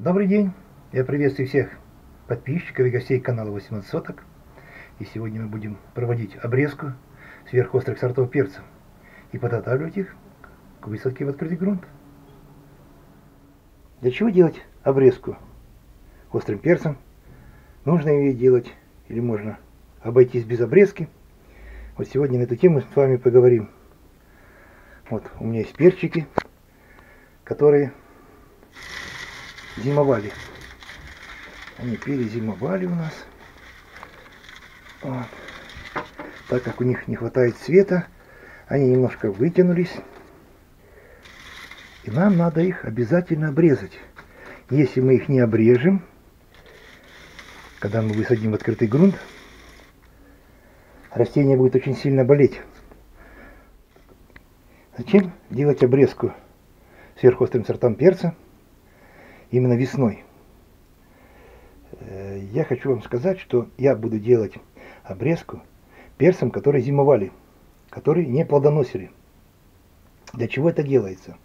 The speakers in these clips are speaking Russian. Добрый день, я приветствую всех подписчиков и гостей канала 18 соток. И сегодня мы будем проводить обрезку сверхострых сортов перца и подготавливать их к высадке в открытый грунт. Для чего делать обрезку острым перцем? Нужно ее делать или можно обойтись без обрезки? Вот сегодня на эту тему с вами поговорим. Вот у меня есть перчики, которые зимовали. Они перезимовали у нас. Вот. Так как у них не хватает света, они немножко вытянулись. И нам надо их обязательно обрезать. Если мы их не обрежем, когда мы высадим в открытый грунт, растение будет очень сильно болеть. Зачем делать обрезку сверхострым сортам перца именно весной? Я хочу вам сказать, что я буду делать обрезку перцам, которые зимовали, которые не плодоносили. Для чего это делается?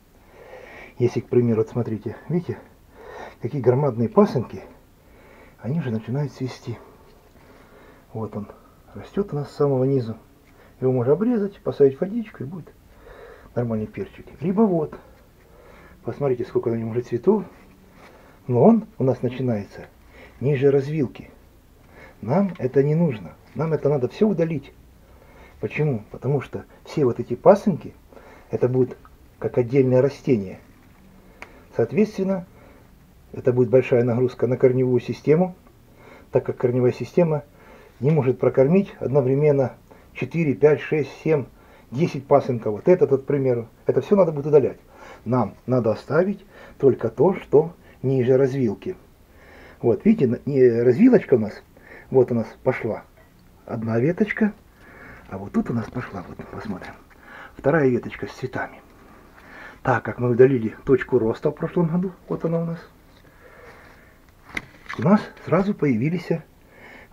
Если, к примеру, вот смотрите, видите, какие громадные пасынки, они уже начинают цвести. Вот он растет у нас с самого низу. Его можно обрезать, поставить в водичку, и будет нормальный перчик. Либо вот, посмотрите, сколько на нем уже цветов. Но он у нас начинается ниже развилки. Нам это не нужно. Нам это надо все удалить. Почему? Потому что все вот эти пасынки, это будет как отдельное растение. Соответственно, это будет большая нагрузка на корневую систему, так как корневая система не может прокормить одновременно 4, 5, 6, 7, 10 пасынков. Вот этот, к примеру. Это все надо будет удалять. Нам надо оставить только то, что ниже развилки. Вот, видите, развилочка у нас, вот у нас пошла одна веточка, а вот тут у нас пошла, вот посмотрим, вторая веточка с цветами. Так как мы удалили точку роста в прошлом году, вот она у нас сразу появились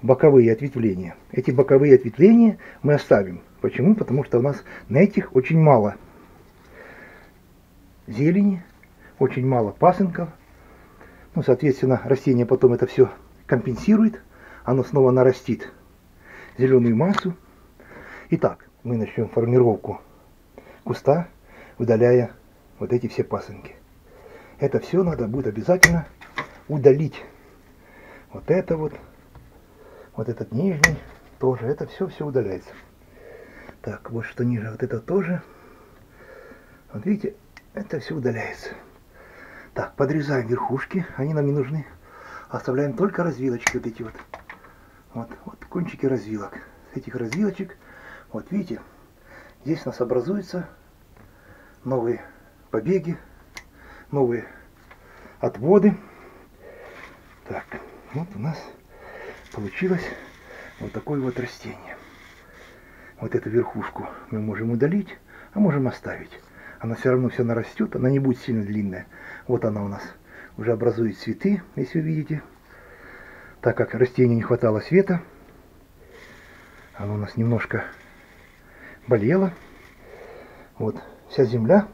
боковые ответвления. Эти боковые ответвления мы оставим. Почему? Потому что у нас на этих очень мало зелени, очень мало пасынков. Ну, соответственно, растение потом это все компенсирует, оно снова нарастит зеленую массу. Итак, мы начнем формировку куста, удаляя вот эти все пасынки. Это все надо будет обязательно удалить. Вот это вот этот нижний тоже, это все удаляется. Так, вот что ниже, вот это тоже. Вот видите, это все удаляется. Так, подрезаем верхушки, они нам не нужны. Оставляем только развилочки вот эти вот. Вот кончики развилок. С этих развилочек, вот видите, здесь у нас образуются новые побеги, новые отводы. Так, вот у нас получилось вот такое вот растение. Вот эту верхушку мы можем удалить, а можем оставить. Она все равно все нарастет, она не будет сильно длинная. Вот она у нас уже образует цветы, если вы видите. Так как растению не хватало света, оно у нас немножко болело. Вот вся земля,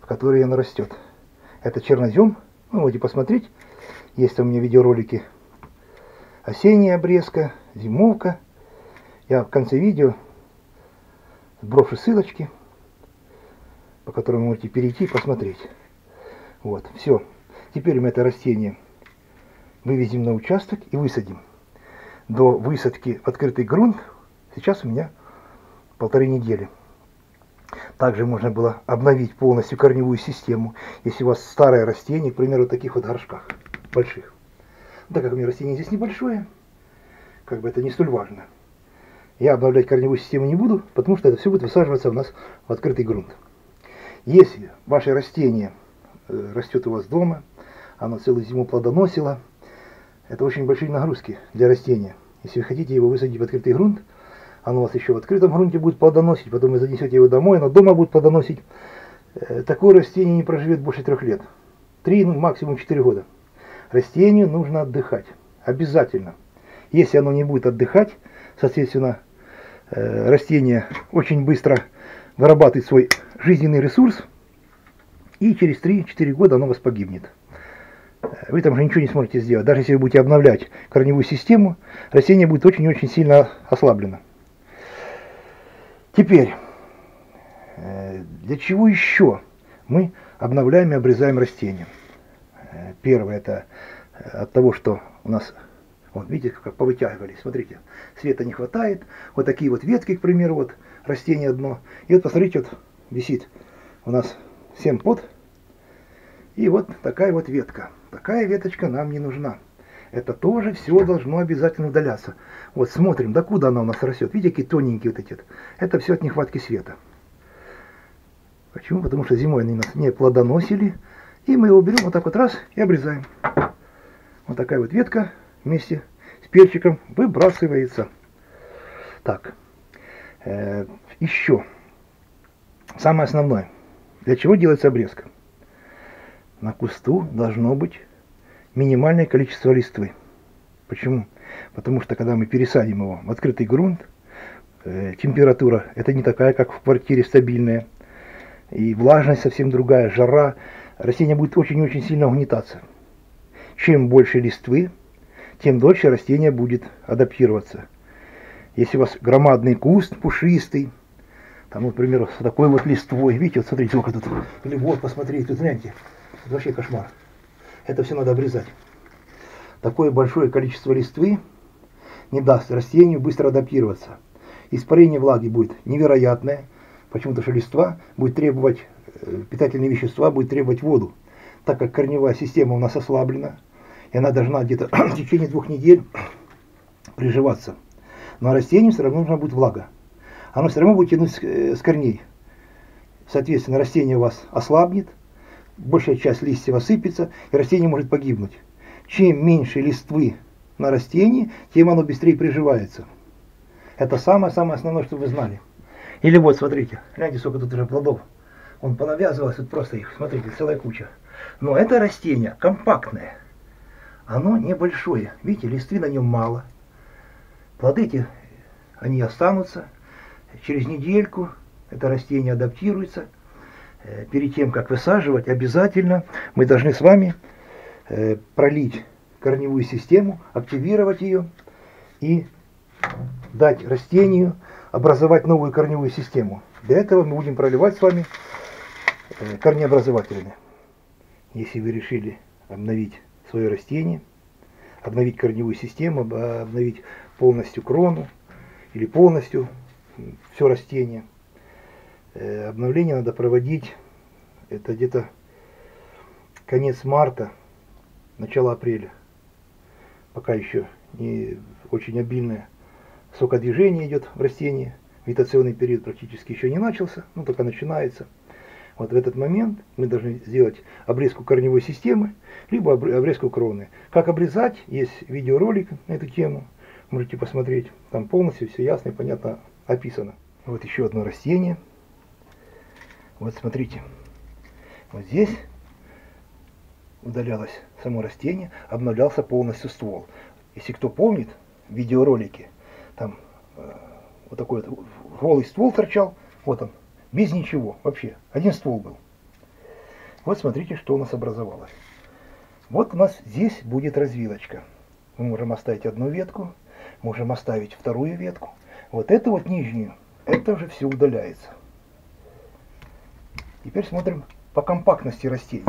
в которой она растет. Это чернозем. Вы можете посмотреть. Есть у меня видеоролики осенняя обрезка, зимовка. Я в конце видео сброшу ссылочки, по которому можете перейти и посмотреть. Вот, все. Теперь мы это растение вывезем на участок и высадим. До высадки в открытый грунт сейчас у меня 1,5 недели. Также можно было обновить полностью корневую систему, если у вас старое растение, к примеру, в таких вот горшках больших. Так как у меня растение здесь небольшое, как бы это не столь важно. Я обновлять корневую систему не буду, потому что это все будет высаживаться у нас в открытый грунт. Если ваше растение растет у вас дома, оно целую зиму плодоносило, это очень большие нагрузки для растения. Если вы хотите его высадить в открытый грунт, оно у вас еще в открытом грунте будет плодоносить, потом вы занесете его домой, оно дома будет плодоносить. Такое растение не проживет больше 3 лет. 3, максимум 4 года. Растению нужно отдыхать. Обязательно. Если оно не будет отдыхать, соответственно, растение очень быстро вырабатывает свой жизненный ресурс, и через 3-4 года оно у вас погибнет. вы там уже ничего не сможете сделать. Даже если вы будете обновлять корневую систему, растение будет очень-очень сильно ослаблено. Теперь, для чего еще мы обновляем и обрезаем растения? Первое, это от того, что у нас, вот видите, как повытягивались, смотрите, света не хватает, вот такие вот ветки, к примеру, вот растение одно, и вот посмотрите, вот висит у нас 7 под, и вот такая вот ветка, такая веточка нам не нужна. Это тоже все должно обязательно удаляться. Вот смотрим, докуда она у нас растет. Видите, какие тоненькие вот эти. Это все от нехватки света. Почему? Потому что зимой они нас не плодоносили. И мы его берем вот так вот раз и обрезаем. Вот такая вот ветка вместе с перчиком выбрасывается. Так. Еще. Самое основное. Для чего делается обрезка? На кусту должно быть минимальное количество листвы. Почему? Потому что когда мы пересадим его в открытый грунт, температура это не такая, как в квартире, стабильная, и влажность совсем другая, жара, растение будет очень-очень сильно угнетаться. Чем больше листвы, тем дольше растение будет адаптироваться. Если у вас громадный куст, пушистый, там, например, с такой вот листвой, видите, вот смотрите, сколько тут, или вот, посмотрите, тут, знаете, вообще кошмар. Это все надо обрезать. Такое большое количество листвы не даст растению быстро адаптироваться. Испарение влаги будет невероятное. Почему-то, что листва будет требовать питательные вещества, будет требовать воду. Так как корневая система у нас ослаблена, и она должна где-то в течение 2 недель приживаться. Но растению все равно нужна будет влага. Оно все равно будет тянуть с корней. Соответственно, растение у вас ослабнет, большая часть листьев осыпется, и растение может погибнуть. Чем меньше листвы на растении, тем оно быстрее приживается. Это самое-самое основное, что вы знали. Или вот, смотрите, гляньте, сколько тут уже плодов. Он понавязывался, тут просто их, смотрите, целая куча. Но это растение компактное. Оно небольшое. Видите, листвы на нем мало. Плоды эти, они останутся. Через недельку это растение адаптируется. Перед тем, как высаживать, обязательно мы должны с вами пролить корневую систему, активировать ее и дать растению образовать новую корневую систему. Для этого мы будем проливать с вами корнеобразовательные. Если вы решили обновить свое растение, обновить корневую систему, обновить полностью крону или полностью все растение, обновление надо проводить, это где-то конец марта, начало апреля. Пока еще не очень обильное сокодвижение идет в растении, вегетационный период практически еще не начался, но только начинается. Вот в этот момент мы должны сделать обрезку корневой системы, либо обрезку кроны. Как обрезать, есть видеоролик на эту тему, можете посмотреть, там полностью все ясно и понятно описано. Вот еще одно растение. Вот смотрите, вот здесь удалялось само растение, обновлялся полностью ствол. Если кто помнит видеоролики, там вот такой вот голый ствол торчал, вот он, без ничего вообще, один ствол был. Вот смотрите, что у нас образовалось. Вот у нас здесь будет развилочка. Мы можем оставить одну ветку, можем оставить вторую ветку. Вот эту вот нижнюю, это уже все удаляется. Теперь смотрим по компактности растений.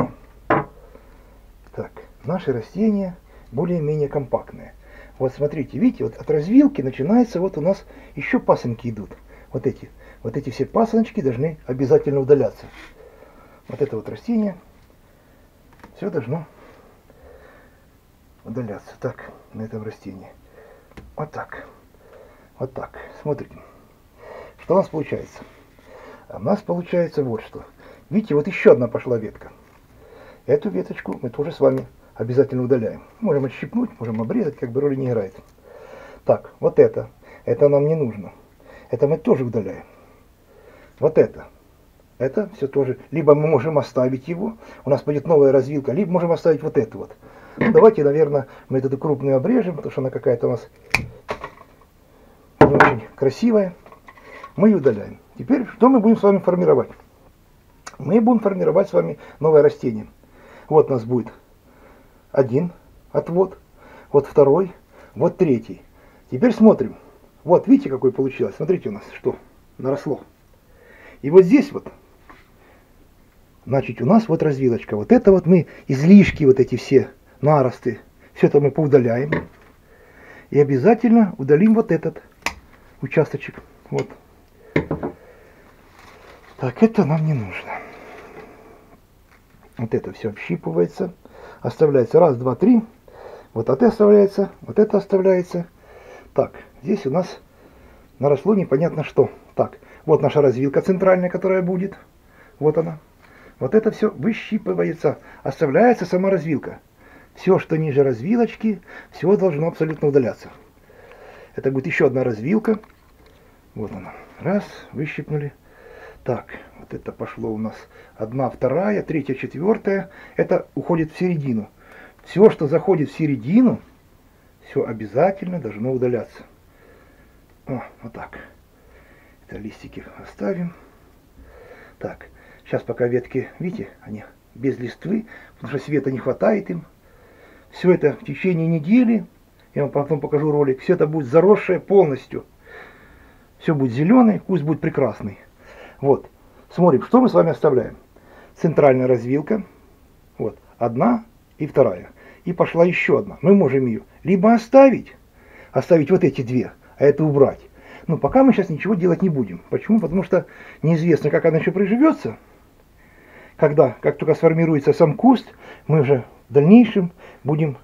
Так, наши растения более-менее компактные. Вот смотрите, видите, вот от развилки начинается, вот у нас еще пасынки идут. Вот эти все пасыночки должны обязательно удаляться. Вот это вот растение, все должно удаляться. Так, на этом растении. Вот так. Вот так. Смотрите, что у нас получается. А у нас получается вот что. Видите, вот еще одна пошла ветка. Эту веточку мы тоже с вами обязательно удаляем. Можем отщипнуть, можем обрезать, как бы роли не играет. Так, вот это нам не нужно. Это мы тоже удаляем. Вот это все тоже. Либо мы можем оставить его, у нас будет новая развилка, либо можем оставить вот эту вот. Ну, давайте, наверное, мы эту крупную обрежем, потому что она какая-то у нас не очень красивая. Мы ее удаляем. Теперь, что мы будем с вами формировать? Мы будем формировать с вами новое растение. Вот у нас будет один отвод, вот второй, вот третий. Теперь смотрим. Вот, видите, какой получилось? Смотрите, у нас что наросло. И вот здесь вот, значит, у нас вот развилочка. Вот это вот мы излишки, вот эти все наросты, все это мы поудаляем. И обязательно удалим вот этот участочек. Вот. Так, это нам не нужно. Вот это все общипывается. Оставляется раз, два, три. Вот это оставляется, вот это оставляется. Так, здесь у нас наросло непонятно что. Так, вот наша развилка центральная, которая будет. Вот она. Вот это все выщипывается. Оставляется сама развилка. Все, что ниже развилочки, все должно абсолютно удаляться. Это будет еще одна развилка. Вот она. Раз, выщипнули. Так, вот это пошло у нас одна, вторая, третья, четвертая. Это уходит в середину. Все, что заходит в середину, все обязательно должно удаляться. О, вот так. Это листики оставим. Так, сейчас пока ветки, видите, они без листвы, потому что света не хватает им. Все это в течение недели, я вам потом покажу ролик, все это будет заросшее полностью. Все будет зеленый, куст будет прекрасный. Вот, смотрим, что мы с вами оставляем. Центральная развилка, вот, одна и вторая. И пошла еще одна. Мы можем ее либо оставить вот эти две, а это убрать. Но пока мы сейчас ничего делать не будем. Почему? Потому что неизвестно, как она еще приживется. Когда, как только сформируется сам куст, мы уже в дальнейшем будем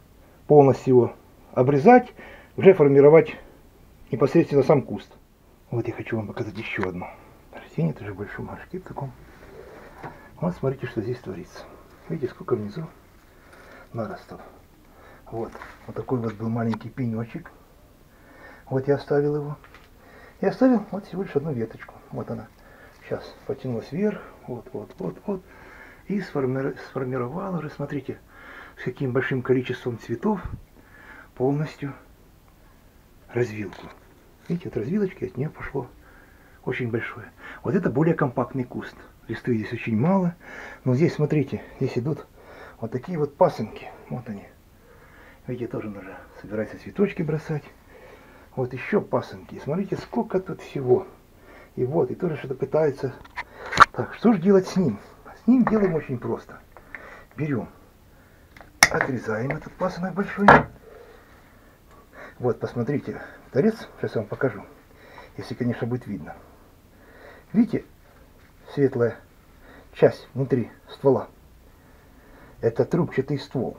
полностью его обрезать, уже формировать непосредственно сам куст. Вот я хочу вам показать еще одну. Растение тоже большой мошки в таком. Вот смотрите, что здесь творится. Видите, сколько внизу наростов. Вот. Вот такой вот был маленький пенечек. Вот я оставил его. И оставил вот всего лишь одну веточку. Вот она. Сейчас потянулась вверх. Вот, вот, вот, вот. И сформировал уже, смотрите, с каким большим количеством цветов полностью развилку. Видите, от развилочки от нее пошло очень большое. Вот это более компактный куст. Листвы здесь очень мало. Но здесь, смотрите, здесь идут вот такие вот пасынки. Вот они. Видите, тоже нужно собирается цветочки бросать. Вот еще пасынки. Смотрите, сколько тут всего. И вот, и тоже что-то пытается. Так, что же делать с ним? С ним делаем очень просто. Берем, отрезаем этот пасынок большой. Вот, посмотрите, торец, сейчас я вам покажу. Если, конечно, будет видно. Видите, светлая часть внутри ствола. Это трубчатый ствол.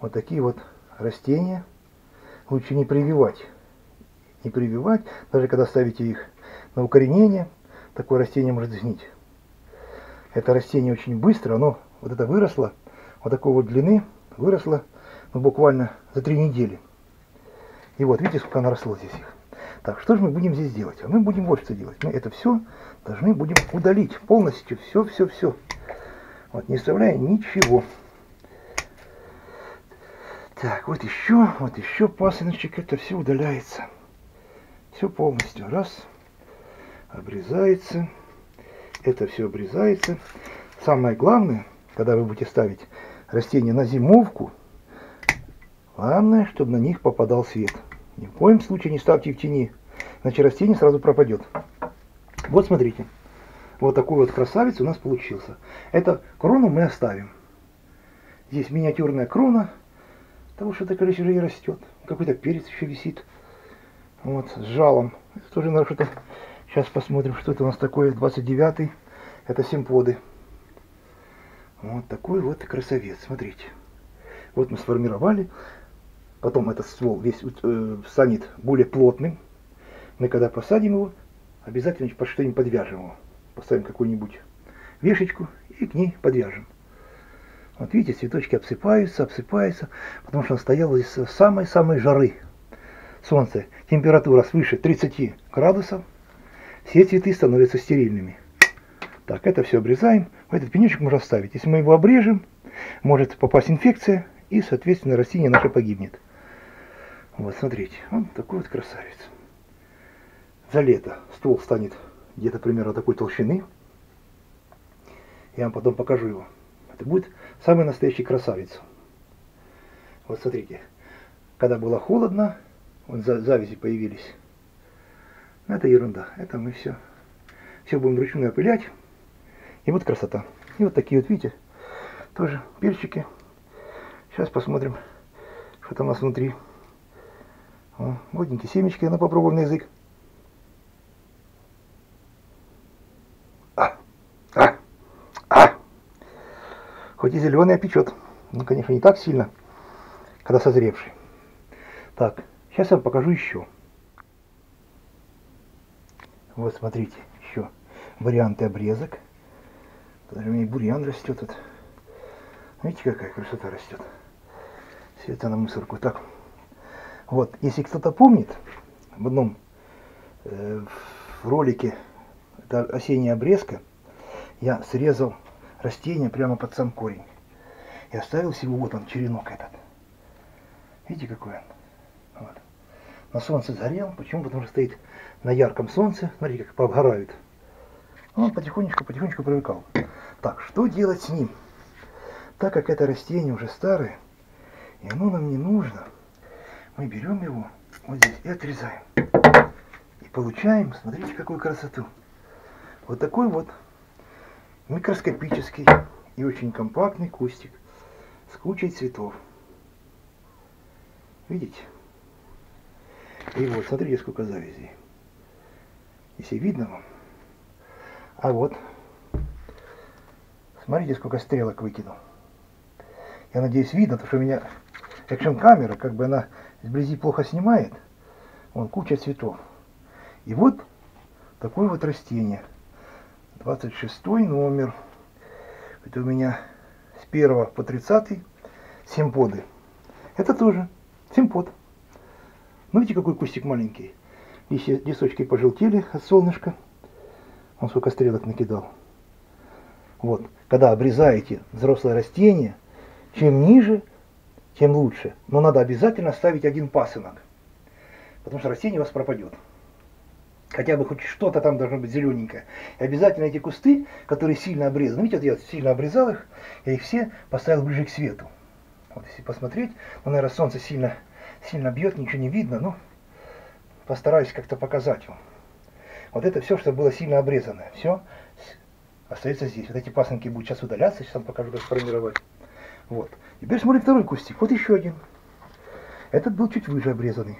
Вот такие вот растения лучше не прививать. Не прививать, даже когда ставите их на укоренение, такое растение может сгнить. Это растение очень быстро, оно вот это выросло, вот такой вот длины выросло, ну, буквально за 3 недели. И вот, видите, сколько наросло здесь их. Так, что же мы будем здесь делать? А мы будем вот что делать. Мы это все должны будем удалить полностью. Все. Вот, не оставляя ничего. Так, вот еще пасыночек. Это все удаляется. Все полностью. Раз. Обрезается. Это все обрезается. Самое главное, когда вы будете ставить растения на зимовку, главное, чтобы на них попадал свет. Ни в коем случае не ставьте в тени, иначе растение сразу пропадет. Вот смотрите, вот такой вот красавец у нас получился. Эту крону мы оставим. Здесь миниатюрная крона, потому что это, короче, уже и растет. Какой-то перец еще висит. Вот, с жалом. Это тоже надо что-то... Сейчас посмотрим, что это у нас такое. 29-й. Это симподы. Вот такой вот красавец, смотрите. Вот мы сформировали. Потом этот ствол весь станет более плотным. Мы когда посадим его, обязательно под что-нибудь подвяжем его. Поставим какую-нибудь вешечку и к ней подвяжем. Вот видите, цветочки обсыпаются, потому что он стоял из самой-самой жары. Солнце, температура свыше 30 градусов. Все цветы становятся стерильными. Так, это все обрезаем. Этот пенечек можно оставить. Если мы его обрежем, может попасть инфекция, и, соответственно, растение наше погибнет. Вот, смотрите, он такой вот красавец. За лето ствол станет где-то примерно такой толщины. Я вам потом покажу его. ты будет самый настоящий красавец. Вот смотрите, когда было холодно, вот завязи появились. Но это ерунда, это мы все будем вручную опылять. И вот красота. И вот такие вот, видите, тоже перчики. Сейчас посмотрим, что там у нас внутри. О, годненькие семечки, я попробую на язык. Хоть и зеленый, а печет. Ну, конечно, не так сильно, когда созревший. Так, сейчас я вам покажу еще. Вот, смотрите, еще варианты обрезок. Тут у меня бурьян растет. Вот. Видите, какая красота растет. Все это на мусорку. Так, вот, если кто-то помнит, в одном в ролике, это осенняя обрезка, я срезал растение прямо под сам корень. И оставил всего, вот он, черенок этот. Видите, какой он? Вот. На солнце сгорел. Почему? Потому что стоит на ярком солнце. Смотрите, как пообгорает. Он потихонечку привыкал. Так, что делать с ним? Так как это растение уже старое, и оно нам не нужно, мы берем его вот здесь и отрезаем. И получаем, смотрите, какую красоту. Вот такой вот микроскопический и очень компактный кустик с кучей цветов. Видите? И вот, смотрите, сколько завязей. Если видно вам. А вот, смотрите, сколько стрелок выкинул. Я надеюсь, видно, потому что у меня экшн-камера, как бы она вблизи плохо снимает. Вон, куча цветов. И вот такое вот растение. 26 номер. Это у меня с 1 по 30 симподы. Это тоже симпод. Ну, видите, какой кустик маленький. Листочки пожелтели от солнышка. Он сколько стрелок накидал. Вот. Когда обрезаете взрослое растение, чем ниже, тем лучше. Но надо обязательно ставить один пасынок. Потому что растение у вас пропадет. Хотя бы хоть что-то там должно быть зелененькое. И обязательно эти кусты, которые сильно обрезаны. Видите, вот я сильно обрезал их, я их все поставил ближе к свету. Вот если посмотреть, ну, наверное, солнце сильно бьет, ничего не видно, но постараюсь как-то показать вам. Вот это все, что было сильно обрезано, все остается здесь. Вот эти пасынки будут сейчас удаляться, сейчас вам покажу, как сформировать. Вот. Теперь смотрим второй кустик, вот еще один. Этот был чуть выше обрезанный.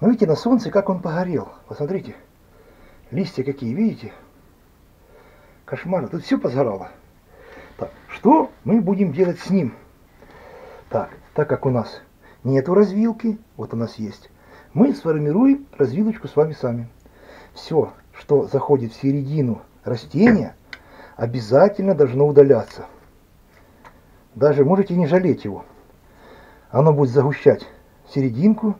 Но видите, на солнце, как он погорел. Посмотрите, листья какие, видите? Кошмарно, тут все позгорало. Так, что мы будем делать с ним? Так как у нас нету развилки, вот у нас есть, мы сформируем развилочку с вами сами. Все, что заходит в середину растения, обязательно должно удаляться. Даже можете не жалеть его. Оно будет загущать серединку,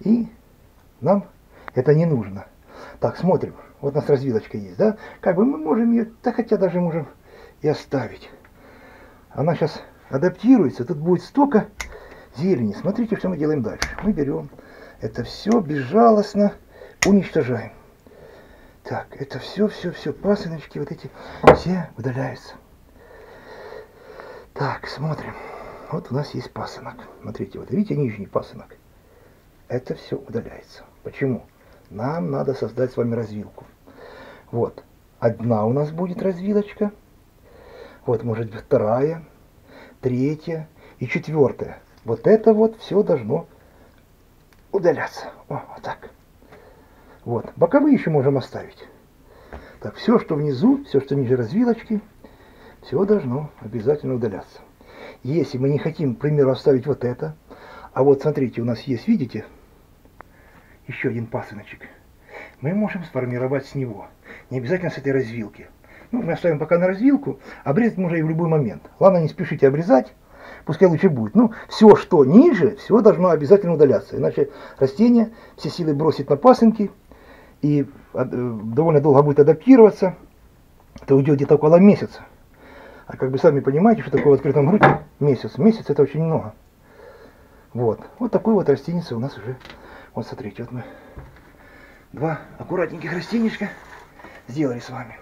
и нам это не нужно. Так, смотрим. Вот у нас развилочка есть, да? Как бы мы можем ее, да хотя даже можем и оставить. Она сейчас адаптируется, тут будет столько зелени. Смотрите, что мы делаем дальше. Мы берем это все безжалостно, уничтожаем. Так, это все, пасыночки вот эти все удаляются. Так, смотрим. Вот у нас есть пасынок. Смотрите, вот видите, нижний пасынок. Это все удаляется. Почему? Нам надо создать с вами развилку. Вот. Одна у нас будет развилочка. Вот, может быть, вторая, третья и четвертая. Вот это вот все должно удаляться. О, вот так. Вот. Боковые еще можем оставить. Так, все, что внизу, все, что ниже развилочки, все должно обязательно удаляться. Если мы не хотим, к примеру, оставить вот это, а вот смотрите, у нас есть, видите, еще один пасыночек. Мы можем сформировать с него. Не обязательно с этой развилки. Ну, мы оставим пока на развилку. Обрезать можно и в любой момент. Ладно, не спешите обрезать. Пускай лучше будет. Ну, все, что ниже, все должно обязательно удаляться. Иначе растение все силы бросит на пасынки. И довольно долго будет адаптироваться. Это уйдет где-то около месяца. А как бы сами понимаете, что такое в открытом грунте месяц. Месяц это очень много. Вот. Вот такой вот растение у нас уже. Вот смотрите, вот мы два аккуратненьких растенечка сделали с вами.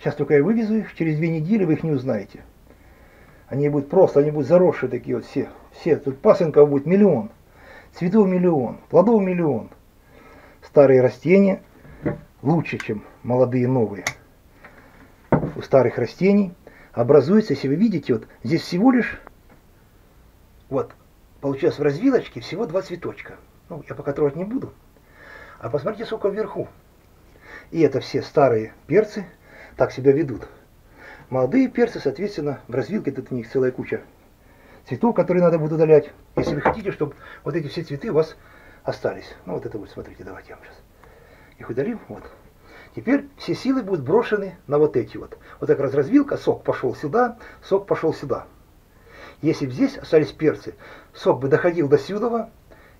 Сейчас только я вывезу их, через 2 недели вы их не узнаете. Они будут просто, они будут заросшие такие вот все. Все, тут пасынков будет миллион, цветов миллион, плодов миллион. Старые растения лучше, чем молодые новые. У старых растений образуется, если вы видите, вот здесь всего лишь, вот, получилось в развилочке всего 2 цветочка. Ну, я пока трогать не буду. А посмотрите, сколько вверху. И это все старые перцы так себя ведут. Молодые перцы, соответственно, в развилке тут у них целая куча цветов, которые надо будет удалять. Если вы хотите, чтобы вот эти все цветы у вас остались. Ну, вот это вот, смотрите, давайте я вам сейчас их удалим. Вот. Теперь все силы будут брошены на вот эти вот. Вот так раз развилка, сок пошел сюда, сок пошел сюда. Если бы здесь остались перцы, сок бы доходил до сюда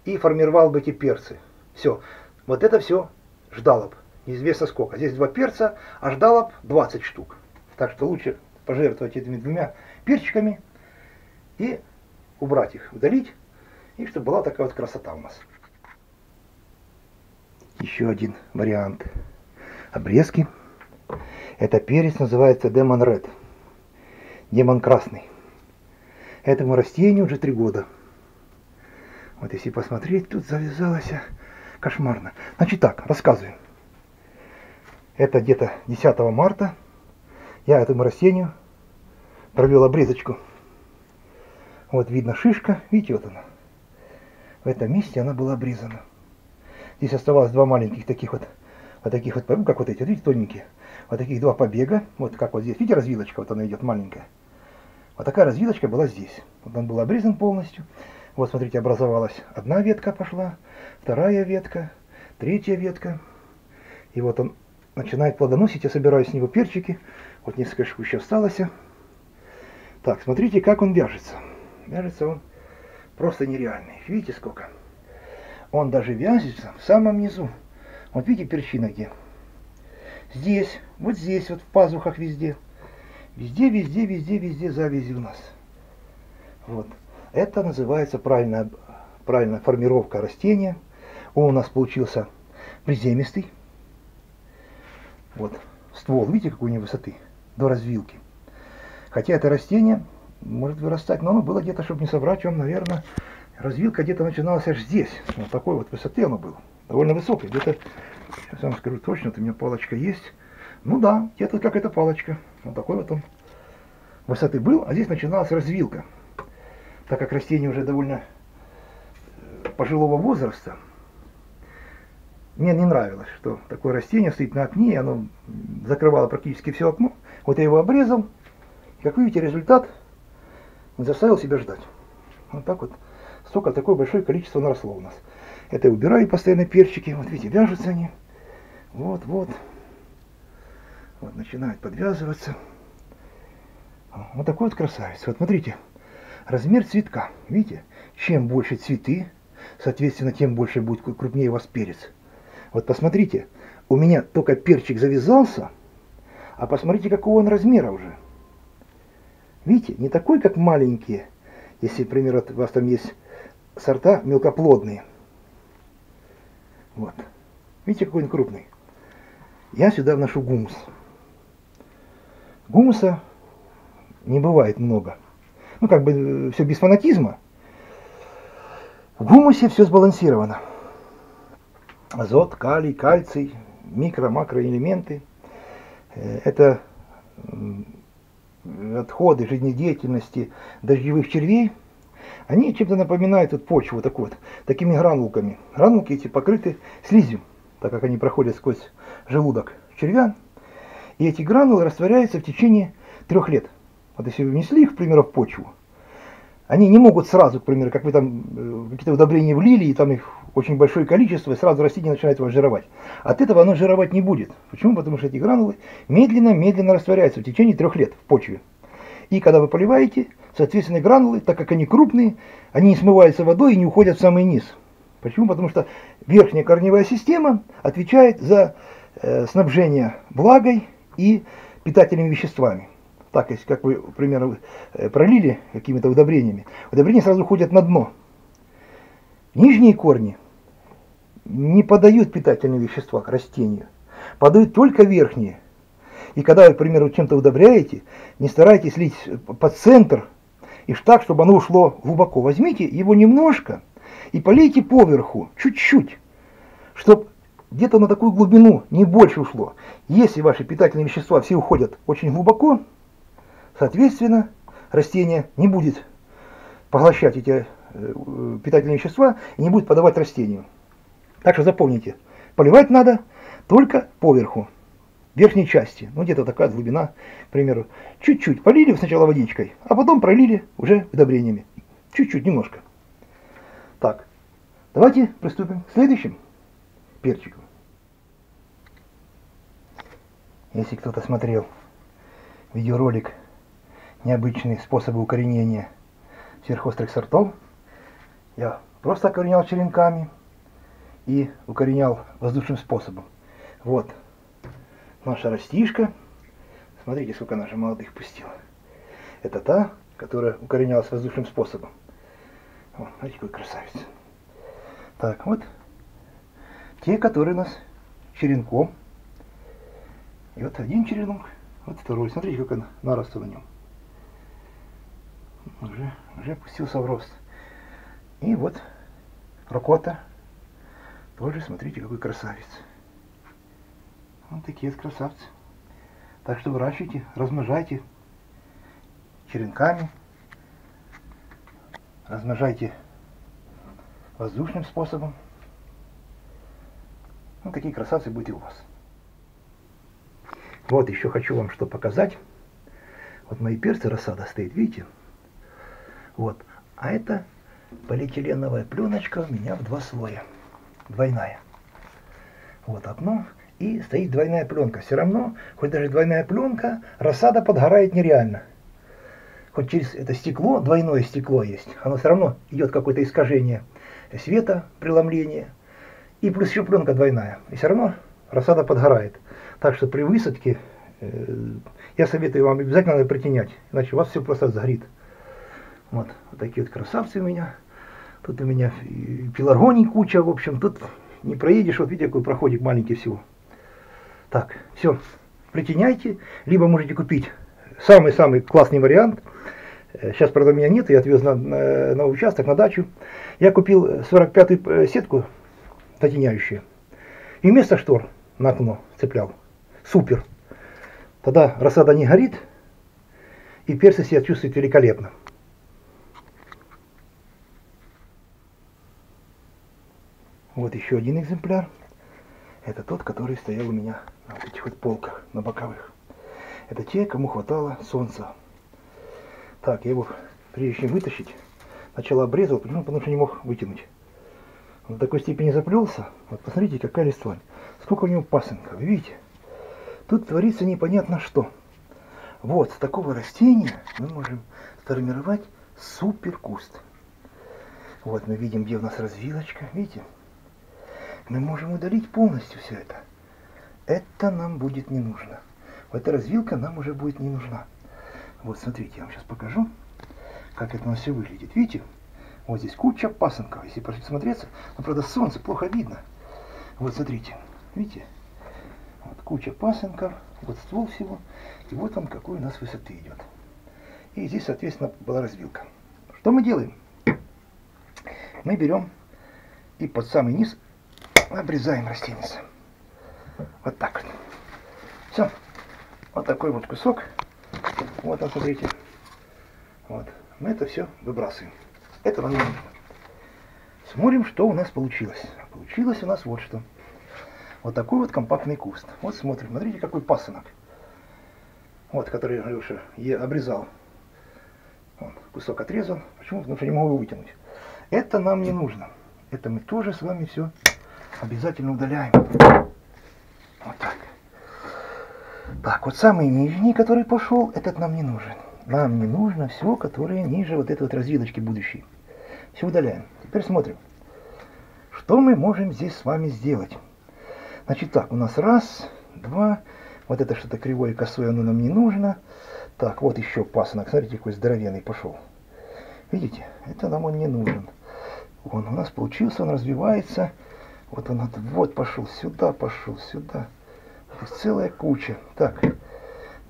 и формировал бы эти перцы. Все. Вот это все ждало бы. Неизвестно сколько. Здесь 2 перца, а ждало бы 20 штук. Так что лучше пожертвовать этими 2 перчиками и убрать их, удалить. И чтобы была такая вот красота у нас. Еще один вариант обрезки. Это перец, называется Demon Red. Демон красный. Этому растению уже 3 года. Вот если посмотреть, тут завязалось... Кошмарно. Значит так, рассказываю. Это где-то 10 марта я этому растению провел обрезочку. Вот видно шишка, видите, вот она. В этом месте она была обрезана. Здесь оставалось 2 маленьких таких вот, как вот эти, вот, видите, тоненькие. Вот таких 2 побега, вот как вот здесь. Видите, развилочка, вот она идет маленькая. Вот такая развилочка была здесь. Вот он был обрезан полностью. Вот, смотрите, образовалась 1 ветка пошла, 2-я ветка, 3-я ветка. И вот он начинает плодоносить. Я собираю с него перчики. Вот несколько штук еще осталось. Так, смотрите, как он вяжется. Вяжется он просто нереальный. Видите, сколько? Он даже вяжется в самом низу. Вот видите, перчина где? Здесь, вот в пазухах везде. Везде завязи у нас. Вот. Это называется правильная формировка растения. Он у нас получился приземистый. Вот ствол, видите, какой у него высоты? До развилки. Хотя это растение может вырастать, но оно было где-то, чтобы не соврать, он, наверное, развилка где-то начиналась аж здесь. Вот такой вот высоты оно было. Довольно высокой. Где-то, сейчас вам скажу точно, вот у меня палочка есть. Ну да, где-то как эта палочка. Вот такой вот он высоты был, а здесь начиналась развилка. Так как растение уже довольно пожилого возраста, мне не нравилось, что такое растение стоит на окне, и оно закрывало практически все окно. Вот я его обрезал, и, как видите, результат заставил себя ждать. Вот так вот, столько, такое большое количество наросло у нас. Это я убираю постоянно перчики, вот видите, вяжутся они, вот начинают подвязываться. Вот такой вот красавец, вот смотрите. Размер цветка, видите, чем больше цветы, соответственно, тем больше будет, крупнее у вас перец. Вот посмотрите, у меня только перчик завязался, а посмотрите, какого он размера уже. Видите, не такой, как маленькие, если, например, у вас там есть сорта мелкоплодные. Вот, видите, какой он крупный. Я сюда вношу гумус. Гумуса не бывает много. Ну, как бы все без фанатизма. В гумусе все сбалансировано. Азот, калий, кальций, микро-макроэлементы. Это отходы жизнедеятельности дождевых червей. Они чем-то напоминают вот почву, так вот, такими гранулками. Гранулки эти покрыты слизью, так как они проходят сквозь желудок червя. И эти гранулы растворяются в течение 3 лет. Вот если вы внесли их, к примеру, в почву, они не могут сразу, к примеру, как вы там какие-то удобрения влили, и там их очень большое количество, и сразу растение начинает вас жировать. От этого оно жировать не будет. Почему? Потому что эти гранулы медленно-медленно растворяются в течение 3 лет в почве. И когда вы поливаете, соответственно, гранулы, так как они крупные, они не смываются водой и не уходят в самый низ. Почему? Потому что верхняя корневая система отвечает за снабжение влагой и питательными веществами. Так, если, как вы, к примеру, пролили какими-то удобрениями, удобрения сразу уходят на дно. Нижние корни не подают питательные вещества к растению, подают только верхние. И когда вы, к примеру, чем-то удобряете, не старайтесь лить под центр, и так, чтобы оно ушло глубоко. Возьмите его немножко и полейте поверху, чуть-чуть, чтобы где-то на такую глубину, не больше ушло. Если ваши питательные вещества все уходят очень глубоко, соответственно, растение не будет поглощать эти питательные вещества и не будет подавать растению. Так что запомните, поливать надо только поверху, верхней части. Ну, где-то такая глубина, к примеру. Чуть-чуть полили сначала водичкой, а потом пролили уже удобрениями. Чуть-чуть, немножко. Так, давайте приступим к следующим перчикам. Если кто-то смотрел видеоролик «Необычные способы укоренения сверхострых сортов», я просто окоренял черенками и укоренял воздушным способом. Вот наша растишка. Смотрите, сколько наша молодых пустила. Это та, которая укоренялась воздушным способом. Вот, смотрите, какой красавица. Так, вот те, которые у нас черенком. И вот один черенок, вот второй. Смотрите, как она наросла на нем. Уже пустился в рост. И вот рокота. Тоже, смотрите, какой красавец. Вот такие вот красавцы. Так что выращивайте, размножайте черенками, размножайте воздушным способом. Вот такие красавцы будут и у вас. Вот еще хочу вам что показать. Вот мои перцы, рассада стоит, видите? Вот. А это полиэтиленовая пленочка у меня в два слоя. Двойная. Вот одно. И стоит двойная пленка. Все равно, хоть даже двойная пленка, рассада подгорает нереально. Хоть через это стекло, двойное стекло есть, оно все равно идет какое-то искажение света, преломление. И плюс еще пленка двойная. И все равно рассада подгорает. Так что при высадке я советую вам обязательно надо притенять. Иначе у вас все просто сгорит. Вот, вот такие вот красавцы у меня. Тут у меня пеларгоний куча, в общем, тут не проедешь, вот видите, какой проходик маленький всего. Так, все, притеняйте, либо можете купить самый-самый классный вариант. Сейчас, правда, меня нет, я отвез на участок, на дачу. Я купил 45-ю сетку затеняющую и вместо штор на окно цеплял. Супер! Тогда рассада не горит, и перцы себя чувствуют великолепно. Вот еще один экземпляр. Это тот, который стоял у меня на вот этих вот полках, на боковых. Это те, кому хватало солнца. Так, я его прежде чем вытащить, сначала обрезал, потому что не мог вытянуть. Он до такой степени заплелся. Вот посмотрите, какая листва. Сколько у него пасынка, вы видите? Тут творится непонятно что. Вот, с такого растения мы можем сформировать супер куст. Вот мы видим, где у нас развилочка, видите? Мы можем удалить полностью все это. Это нам будет не нужно. Вот эта развилка нам уже будет не нужна. Вот, смотрите, я вам сейчас покажу, как это у нас все выглядит. Видите? Вот здесь куча пасынков. Если посмотреться, но, правда, солнце плохо видно. Вот, смотрите. Видите? Вот куча пасынков. Вот ствол всего. И вот он какой у нас высоты идет. И здесь, соответственно, была развилка. Что мы делаем? Мы берем и под самый низ обрезаем растение. Вот так вот. Все. Вот такой вот кусок. Вот он, смотрите. Вот. Мы это все выбрасываем. Это нам не нужно. Смотрим, что у нас получилось. Получилось у нас вот что. Вот такой вот компактный куст. Вот смотрим. Смотрите, какой пасынок. Вот, который Леша обрезал. Вот, кусок отрезал. Почему? Потому что не могу его вытянуть. Это нам не нужно. Это мы тоже с вами все обязательно удаляем. Вот так. Так, вот самый нижний, который пошел, этот нам не нужен. Нам не нужно все, которое ниже вот этой вот развилочки будущей. Все удаляем. Теперь смотрим, что мы можем здесь с вами сделать. Значит так, у нас раз, два. Вот это что-то кривое, косое, оно нам не нужно. Так, вот еще пасынок. Смотрите, какой здоровенный пошел. Видите? Это нам он не нужен. Он у нас получился, он развивается. Вот он вот пошел, сюда, сюда. Целая куча. Так,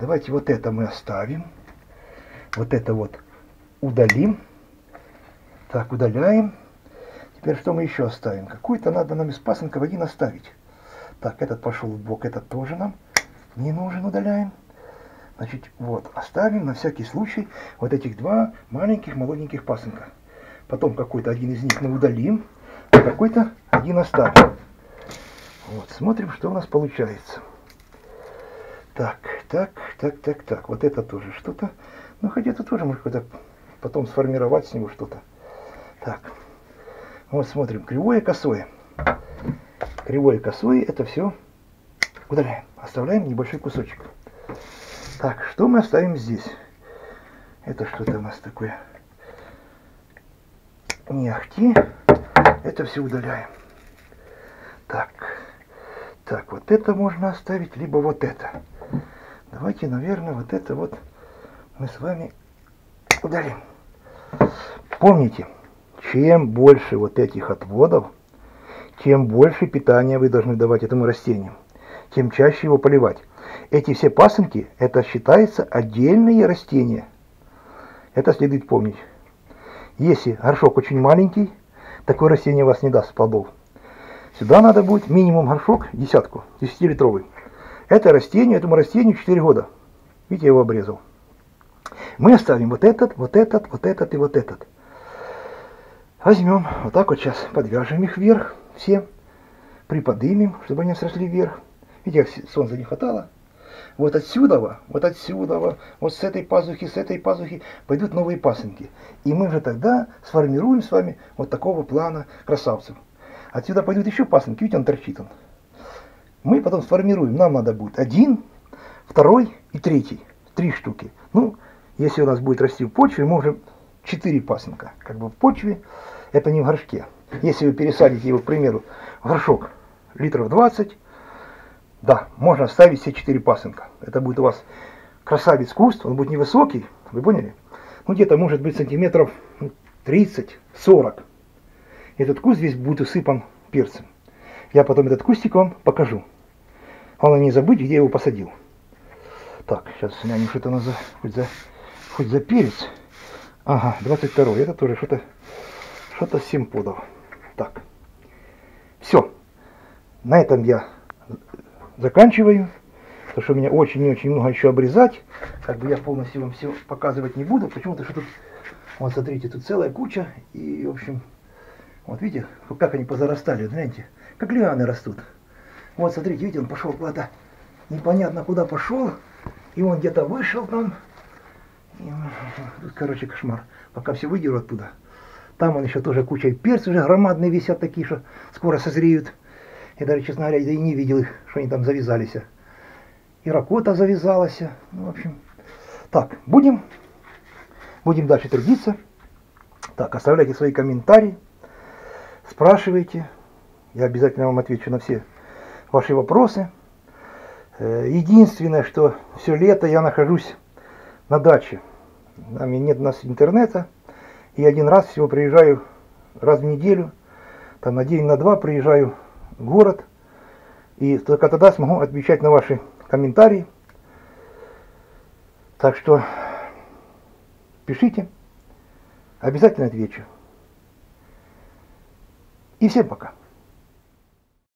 Давайте вот это мы оставим. Вот это вот удалим. Так, удаляем. Теперь что мы еще оставим? Какую-то надо нам из пасынков один оставить. Так, этот пошел в бок, этот тоже нам не нужен, удаляем. Значит, вот, оставим на всякий случай вот этих два маленьких, молоденьких пасынка. Потом какой-то один из них мы удалим, а какой-то один оставим. Вот, смотрим, что у нас получается. Так, так, так, так, так. Вот это тоже что-то. Ну, хотя это тоже можно какое-то потом сформировать с него что-то. Так, вот смотрим, кривое, косое. Кривое, косое, это все удаляем. Оставляем небольшой кусочек. Так, что мы оставим здесь? Это что-то у нас такое. Не ахти. Это все удаляем. Так, так, вот это можно оставить, либо вот это. Давайте, наверное, вот это вот мы с вами удалим. Помните, чем больше вот этих отводов, тем больше питания вы должны давать этому растению, тем чаще его поливать. Эти все пасынки, это считается отдельные растения. Это следует помнить. Если горшок очень маленький, такое растение вас не даст плодов. Сюда надо будет минимум горшок, десятку, 10-литровый. Это растение, этому растению 4 года. Видите, я его обрезал. Мы оставим вот этот, вот этот, вот этот и вот этот. Возьмем, вот так вот сейчас подвяжем их вверх, все. Приподнимем, чтобы они сросли вверх. Видите, солнца не хватало. Вот отсюда, вот отсюда, вот с этой пазухи пойдут новые пасынки. И мы же тогда сформируем с вами вот такого плана красавцев. Отсюда пойдут еще пасынки, видите, он торчит он. Мы потом сформируем, нам надо будет 1, 2 и 3, 3 штуки. Ну, если у нас будет расти в почве, мы уже 4 пасынка. Как бы в почве, это не в горшке. Если вы пересадите его, к примеру, в горшок литров 20, да, можно оставить все 4 пасынка. Это будет у вас красавец куст, он будет невысокий, вы поняли? Ну, где-то может быть сантиметров 30-40. Этот куст здесь будет усыпан перцем. Я потом этот кустик вам покажу. Главное не забыть, где я его посадил. Так, сейчас у меня что-то надо хоть за перец. Ага, 22-й. Это тоже что-то 7 подов. Так. Все. На этом я заканчиваю. Потому что у меня очень и очень много еще обрезать. Как бы я полностью вам все показывать не буду. Почему-то что тут... Вот смотрите, тут целая куча. И, в общем... Вот видите, как они позарастали, знаете, как лианы растут. Вот, смотрите, видите, он пошел куда-то, непонятно куда пошел, и он где-то вышел там. И, короче, кошмар, пока все выдеру оттуда. Там он еще тоже куча перцев, уже громадные висят такие, что скоро созреют. Я даже, честно говоря, и не видел их, что они там завязались. И ракота завязалась, ну, в общем. Так, будем дальше трудиться. Так, оставляйте свои комментарии. Спрашивайте, я обязательно вам отвечу на все ваши вопросы. Единственное, что все лето я нахожусь на даче. Нет у нас интернета. И один раз всего приезжаю, раз в неделю, там на день, на два приезжаю в город. И только тогда смогу отвечать на ваши комментарии. Так что пишите, обязательно отвечу. И всем пока.